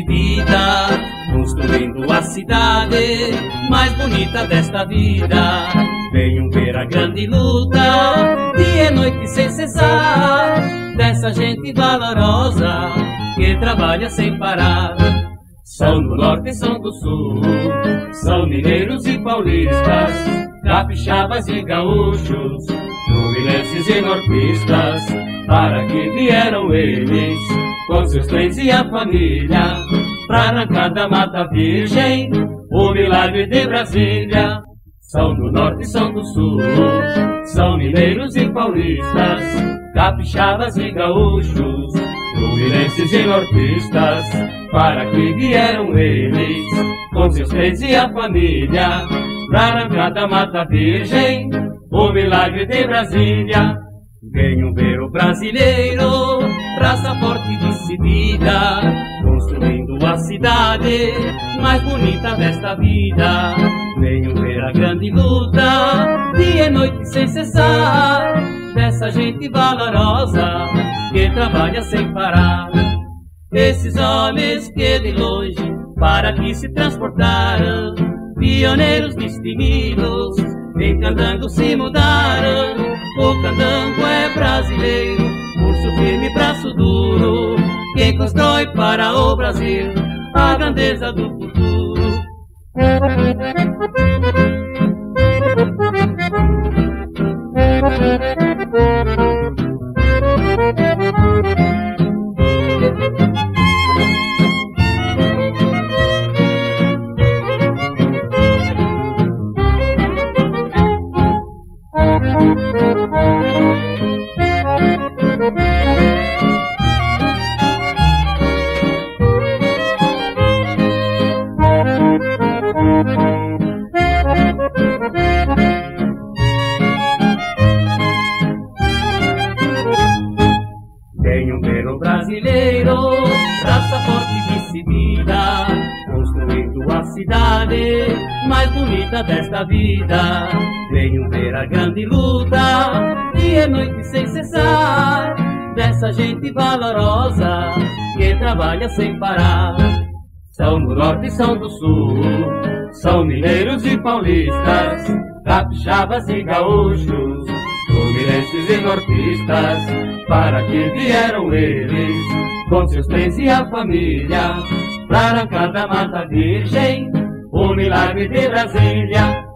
de vida, construindo a cidade mais bonita desta vida. Venham ver a grande luta, dia e noite sem cessar, dessa gente valorosa que trabalha sem parar. São do norte e são do sul, são mineiros e paulistas, capixabas e gaúchos, fluminenses e nortistas. Para que vieram eles, com seus trens e a família, pra arrancar da Mata Virgem o milagre de Brasília. São do norte e são do sul, são mineiros e paulistas, capixabas e gaúchos, fluminenses e nortistas. Para que vieram eles, com seus trens e a família, pra arrancar da Mata Virgem o milagre de Brasília. Venham ver o brasileiro, raça forte e decidida, construindo a cidade mais bonita desta vida. Venham ver a grande luta, dia e noite sem cessar, dessa gente valorosa que trabalha sem parar. Esses homens que de longe para aqui se transportaram, pioneiros destemidos, em Candango se mudaram. O candango é brasileiro, pulso firme e braço duro, que constrói para o Brasil a grandeza do futuro. Venham ver o brasileiro, raça forte e decidida, construindo a cidade mais bonita desta vida. Venham ver a grande luta, dia e noite sem cessar, dessa gente valorosa que trabalha sem parar. São do norte e são do sul, são mineiros e paulistas, capixabas e gaúchos, fluminenses e nortistas. Para que vieram eles, com seus trens e a família, pra arrancar da Mata Virgem o milagre de Brasília.